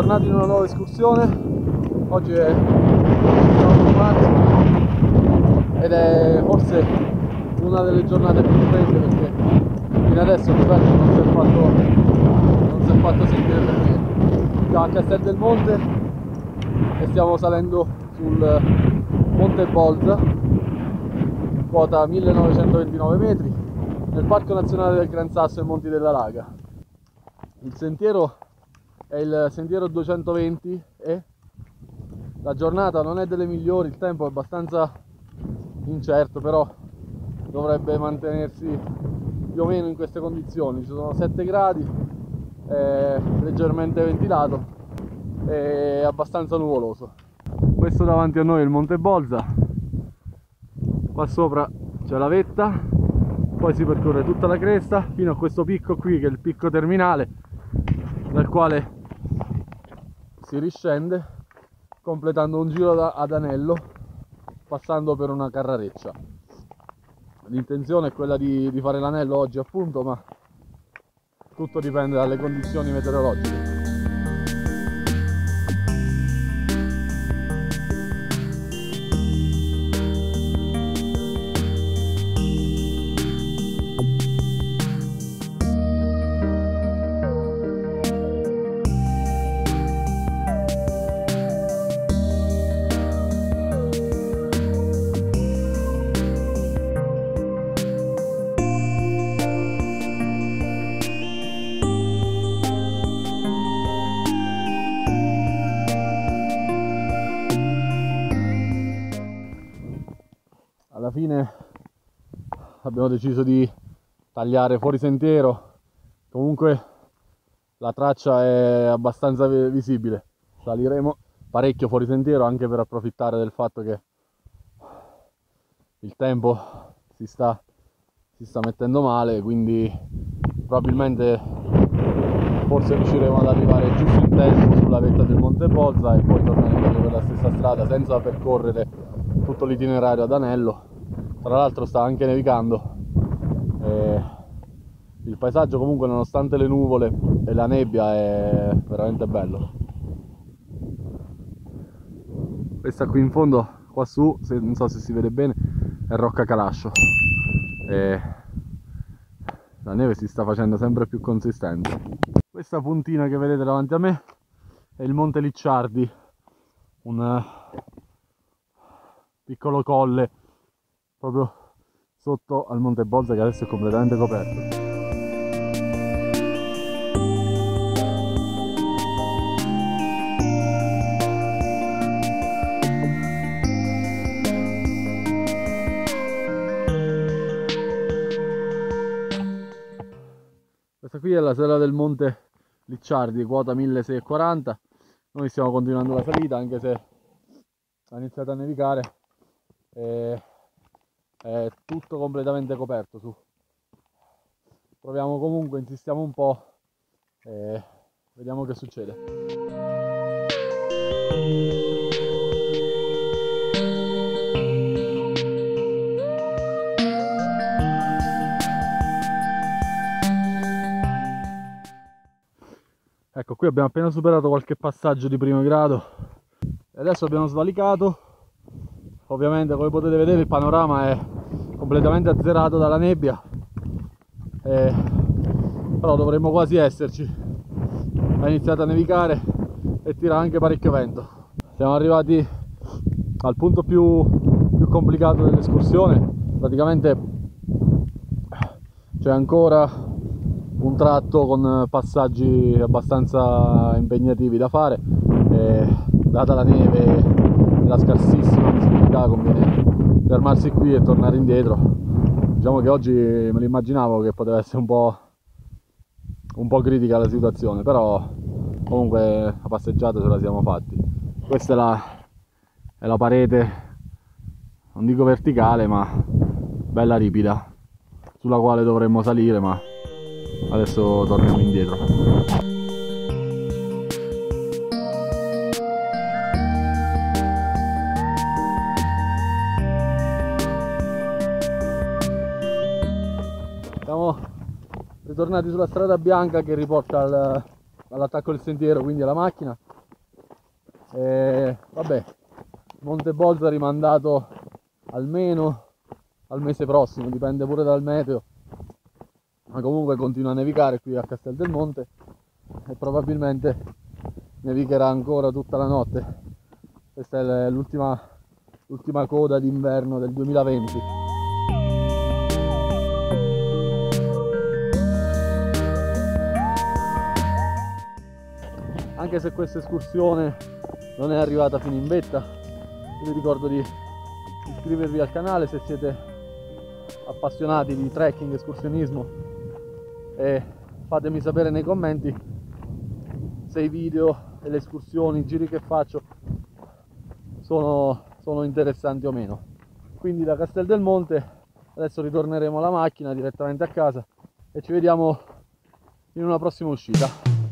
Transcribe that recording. tornati in una nuova escursione. Oggi è il 9 marzo ed è forse una delle giornate più fredde, perché fino adesso ripeto non si è fatto sentire per niente. Da Castel del Monte e stiamo salendo sul Monte Bolza, quota 1929 metri, nel Parco Nazionale del Gran Sasso e Monti della Laga. Il sentiero è il sentiero 220 e la giornata non è delle migliori, il tempo è abbastanza incerto, però dovrebbe mantenersi più o meno in queste condizioni. Ci sono 7 gradi, è leggermente ventilato e abbastanza nuvoloso. Questo davanti a noi è il Monte Bolza, qua sopra c'è la vetta, poi si percorre tutta la cresta fino a questo picco qui, che è il picco terminale, dal quale si riscende completando un giro ad anello passando per una carrareccia. L'intenzione è quella di fare l'anello oggi, appunto, ma tutto dipende dalle condizioni meteorologiche. Alla fine abbiamo deciso di tagliare fuori sentiero, comunque la traccia è abbastanza visibile, saliremo parecchio fuori sentiero anche per approfittare del fatto che il tempo si sta mettendo male, quindi probabilmente forse riusciremo ad arrivare giusto in tempo sulla vetta del Monte Bolza e poi tornare indietro per la stessa strada senza percorrere tutto l'itinerario ad anello. Tra l'altro sta anche nevicando e il paesaggio, comunque, nonostante le nuvole e la nebbia, è veramente bello. Questa qui in fondo, qua su, non so se si vede bene, è Rocca Calascio e la neve si sta facendo sempre più consistente. Questa puntina che vedete davanti a me è il Monte Licciardi, un piccolo colle proprio sotto al Monte Bolza, che adesso è completamente coperto. Questa qui è la sella del Monte Licciardi, quota 1640. Noi stiamo continuando la salita anche se ha iniziato a nevicare. È tutto completamente coperto su. Proviamo comunque, insistiamo un po' e vediamo che succede. Ecco, qui abbiamo appena superato qualche passaggio di primo grado e adesso abbiamo svalicato. Ovviamente, come potete vedere, il panorama è completamente azzerato dalla nebbia, però dovremmo quasi esserci. Ha iniziato a nevicare e tira anche parecchio vento. Siamo arrivati al punto più complicato dell'escursione. Praticamente c'è ancora un tratto con passaggi abbastanza impegnativi da fare, data la neve e la scarsissima visibilità conviene fermarsi qui e tornare indietro. Diciamo che oggi me lo immaginavo che poteva essere un po' critica la situazione, però comunque la passeggiata ce la siamo fatti. Questa è la parete, non dico verticale, ma bella ripida, sulla quale dovremmo salire, ma adesso torniamo indietro. Tornati sulla strada bianca che riporta all'attacco del sentiero, quindi alla macchina. Vabbè, Monte Bolza rimandato almeno al mese prossimo, dipende pure dal meteo, ma comunque continua a nevicare qui a Castel del Monte e probabilmente nevicherà ancora tutta la notte. Questa è l'ultima coda d'inverno del 2020. Anche se questa escursione non è arrivata fino in vetta, vi ricordo di iscrivervi al canale se siete appassionati di trekking, escursionismo, e fatemi sapere nei commenti se i video e le escursioni, i giri che faccio sono interessanti o meno. Quindi da Castel del Monte adesso ritorneremo alla macchina direttamente a casa e ci vediamo in una prossima uscita.